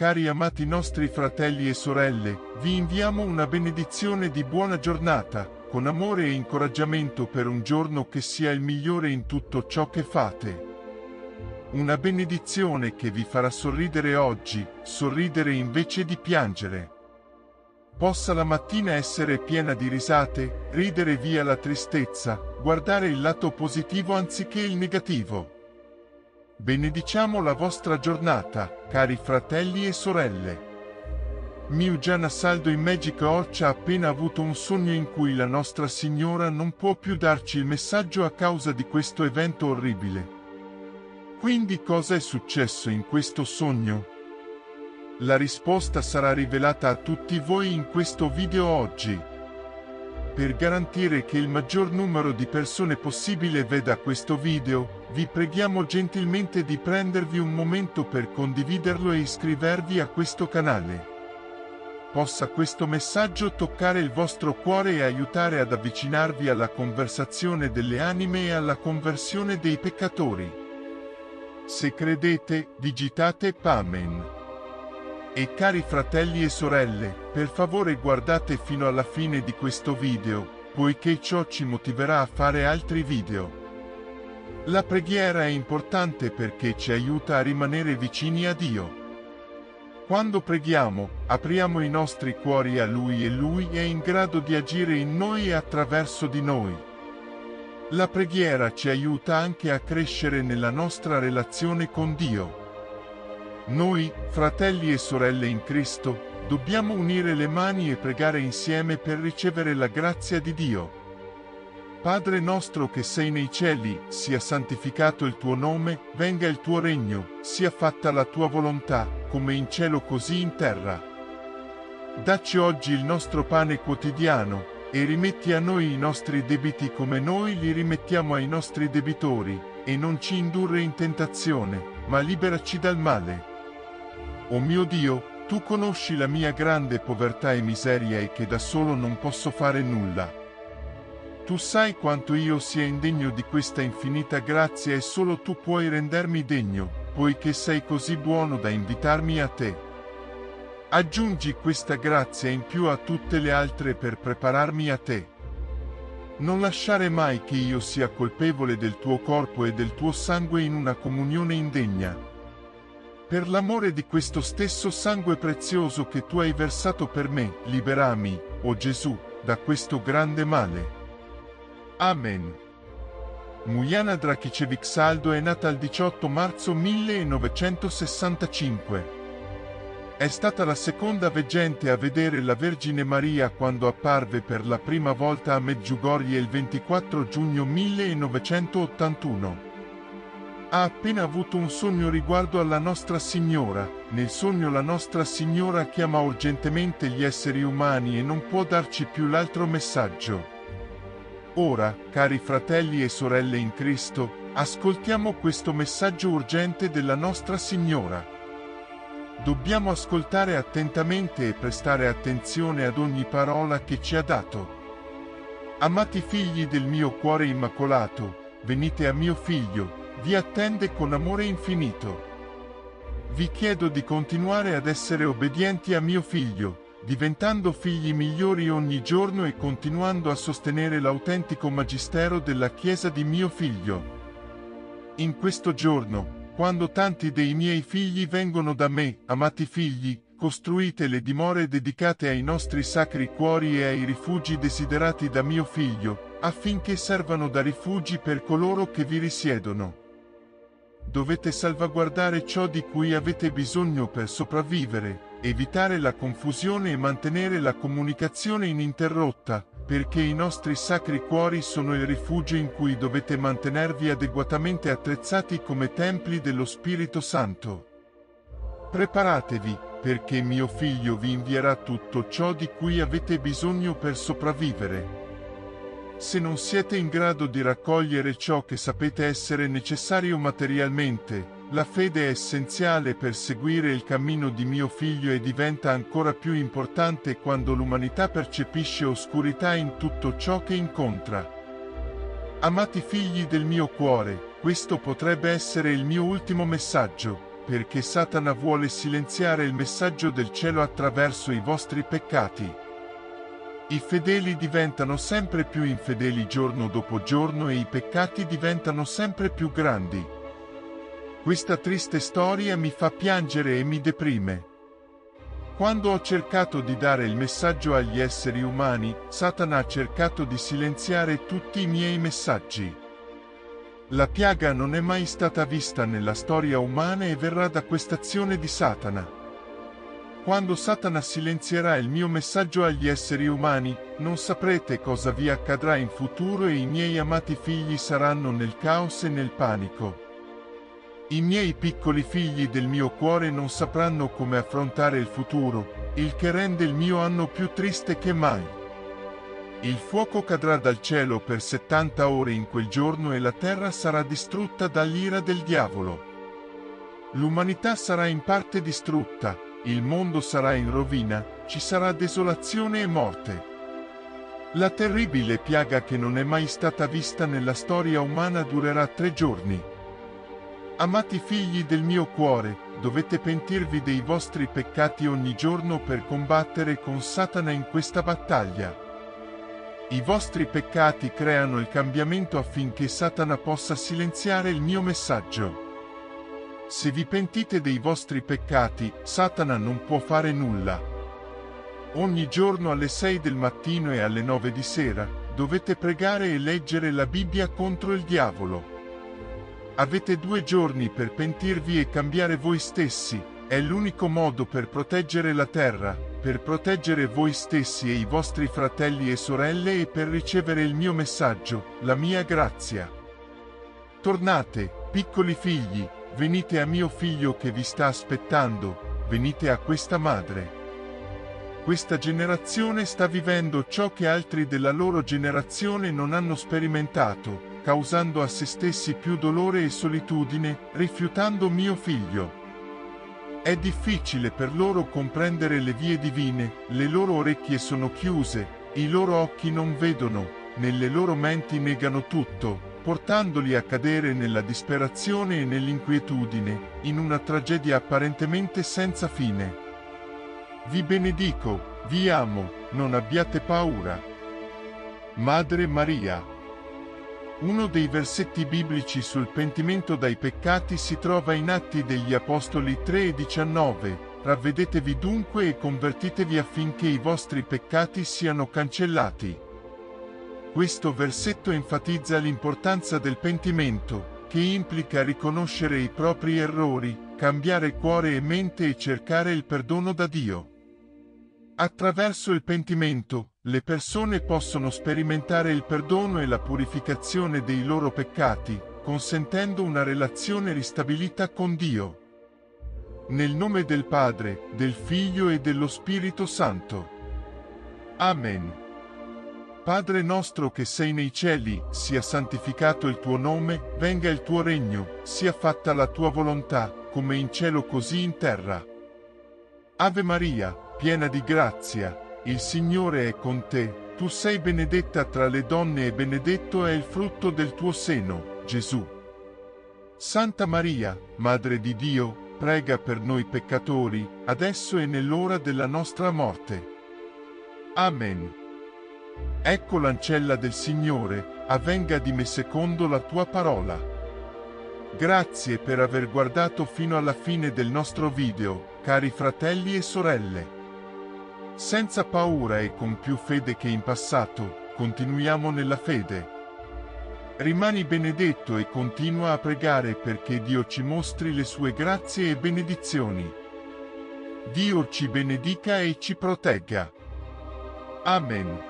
Cari amati nostri fratelli e sorelle, vi inviamo una benedizione di buona giornata, con amore e incoraggiamento per un giorno che sia il migliore in tutto ciò che fate. Una benedizione che vi farà sorridere oggi, sorridere invece di piangere. Possa la mattina essere piena di risate, ridere via la tristezza, guardare il lato positivo anziché il negativo. Benediciamo la vostra giornata, cari fratelli e sorelle. Mirjana Soldo in Medjugorje ha appena avuto un sogno in cui la Nostra Signora non può più darci il messaggio a causa di questo evento orribile. Quindi cosa è successo in questo sogno? La risposta sarà rivelata a tutti voi in questo video oggi. Per garantire che il maggior numero di persone possibile veda questo video, vi preghiamo gentilmente di prendervi un momento per condividerlo e iscrivervi a questo canale. Possa questo messaggio toccare il vostro cuore e aiutare ad avvicinarvi alla conversazione delle anime e alla conversione dei peccatori. Se credete, digitate Amen. E cari fratelli e sorelle, per favore guardate fino alla fine di questo video, poiché ciò ci motiverà a fare altri video. La preghiera è importante perché ci aiuta a rimanere vicini a Dio. Quando preghiamo, apriamo i nostri cuori a Lui e Lui è in grado di agire in noi e attraverso di noi. La preghiera ci aiuta anche a crescere nella nostra relazione con Dio. Noi, fratelli e sorelle in Cristo, dobbiamo unire le mani e pregare insieme per ricevere la grazia di Dio. Padre nostro che sei nei cieli, sia santificato il tuo nome, venga il tuo regno, sia fatta la tua volontà, come in cielo così in terra. Dacci oggi il nostro pane quotidiano, e rimetti a noi i nostri debiti come noi li rimettiamo ai nostri debitori, e non ci indurre in tentazione, ma liberaci dal male. O mio Dio, tu conosci la mia grande povertà e miseria e che da solo non posso fare nulla. Tu sai quanto io sia indegno di questa infinita grazia e solo tu puoi rendermi degno, poiché sei così buono da invitarmi a te. Aggiungi questa grazia in più a tutte le altre per prepararmi a te. Non lasciare mai che io sia colpevole del tuo corpo e del tuo sangue in una comunione indegna. Per l'amore di questo stesso sangue prezioso che tu hai versato per me, liberami, o Gesù, da questo grande male. Amen. Mirjana Dragicevic Soldo è nata il 18 marzo 1965. È stata la seconda veggente a vedere la Vergine Maria quando apparve per la prima volta a Medjugorje il 24 giugno 1981. Ha appena avuto un sogno riguardo alla Nostra Signora. Nel sogno la Nostra Signora chiama urgentemente gli esseri umani e non può darci più l'altro messaggio. Ora, cari fratelli e sorelle in Cristo, ascoltiamo questo messaggio urgente della Nostra Signora. Dobbiamo ascoltare attentamente e prestare attenzione ad ogni parola che ci ha dato. Amati figli del mio cuore immacolato, venite a mio figlio, vi attende con amore infinito. Vi chiedo di continuare ad essere obbedienti a mio figlio, diventando figli migliori ogni giorno e continuando a sostenere l'autentico magistero della Chiesa di mio figlio. In questo giorno, quando tanti dei miei figli vengono da me, amati figli, costruite le dimore dedicate ai nostri sacri cuori e ai rifugi desiderati da mio figlio, affinché servano da rifugi per coloro che vi risiedono. Dovete salvaguardare ciò di cui avete bisogno per sopravvivere, evitare la confusione e mantenere la comunicazione ininterrotta, perché i nostri sacri cuori sono il rifugio in cui dovete mantenervi adeguatamente attrezzati come templi dello Spirito Santo. Preparatevi, perché mio figlio vi invierà tutto ciò di cui avete bisogno per sopravvivere. Se non siete in grado di raccogliere ciò che sapete essere necessario materialmente, la fede è essenziale per seguire il cammino di mio figlio e diventa ancora più importante quando l'umanità percepisce oscurità in tutto ciò che incontra. Amati figli del mio cuore, questo potrebbe essere il mio ultimo messaggio, perché Satana vuole silenziare il messaggio del cielo attraverso i vostri peccati. I fedeli diventano sempre più infedeli giorno dopo giorno e i peccati diventano sempre più grandi. Questa triste storia mi fa piangere e mi deprime. Quando ho cercato di dare il messaggio agli esseri umani, Satana ha cercato di silenziare tutti i miei messaggi. La piaga non è mai stata vista nella storia umana e verrà da quest'azione di Satana. Quando Satana silenzierà il mio messaggio agli esseri umani, non saprete cosa vi accadrà in futuro e i miei amati figli saranno nel caos e nel panico. I miei piccoli figli del mio cuore non sapranno come affrontare il futuro, il che rende il mio anno più triste che mai. Il fuoco cadrà dal cielo per 70 ore in quel giorno e la terra sarà distrutta dall'ira del diavolo. L'umanità sarà in parte distrutta. Il mondo sarà in rovina, ci sarà desolazione e morte. La terribile piaga che non è mai stata vista nella storia umana durerà 3 giorni. Amati figli del mio cuore, dovete pentirvi dei vostri peccati ogni giorno per combattere con Satana in questa battaglia. I vostri peccati creano il cambiamento affinché Satana possa silenziare il mio messaggio. Se vi pentite dei vostri peccati, Satana non può fare nulla. Ogni giorno alle 6 del mattino e alle 9 di sera, dovete pregare e leggere la Bibbia contro il diavolo. Avete 2 giorni per pentirvi e cambiare voi stessi, è l'unico modo per proteggere la terra, per proteggere voi stessi e i vostri fratelli e sorelle e per ricevere il mio messaggio, la mia grazia. Tornate, piccoli figli, venite a mio figlio che vi sta aspettando, venite a questa madre. Questa generazione sta vivendo ciò che altri della loro generazione non hanno sperimentato, causando a se stessi più dolore e solitudine, rifiutando mio figlio. È difficile per loro comprendere le vie divine, le loro orecchie sono chiuse, i loro occhi non vedono, nelle loro menti negano tutto, portandoli a cadere nella disperazione e nell'inquietudine, in una tragedia apparentemente senza fine. Vi benedico, vi amo, non abbiate paura. Madre Maria. Uno dei versetti biblici sul pentimento dai peccati si trova in Atti degli Apostoli 3:19. Ravvedetevi dunque e convertitevi affinché i vostri peccati siano cancellati. Questo versetto enfatizza l'importanza del pentimento, che implica riconoscere i propri errori, cambiare cuore e mente e cercare il perdono da Dio. Attraverso il pentimento, le persone possono sperimentare il perdono e la purificazione dei loro peccati, consentendo una relazione ristabilita con Dio. Nel nome del Padre, del Figlio e dello Spirito Santo. Amen. Padre nostro che sei nei cieli, sia santificato il tuo nome, venga il tuo regno, sia fatta la tua volontà, come in cielo così in terra. Ave Maria, piena di grazia, il Signore è con te, tu sei benedetta tra le donne e benedetto è il frutto del tuo seno, Gesù. Santa Maria, Madre di Dio, prega per noi peccatori, adesso e nell'ora della nostra morte. Amen. Ecco l'ancella del Signore, avvenga di me secondo la tua parola. Grazie per aver guardato fino alla fine del nostro video, cari fratelli e sorelle. Senza paura e con più fede che in passato, continuiamo nella fede. Rimani benedetto e continua a pregare perché Dio ci mostri le sue grazie e benedizioni. Dio ci benedica e ci protegga. Amen.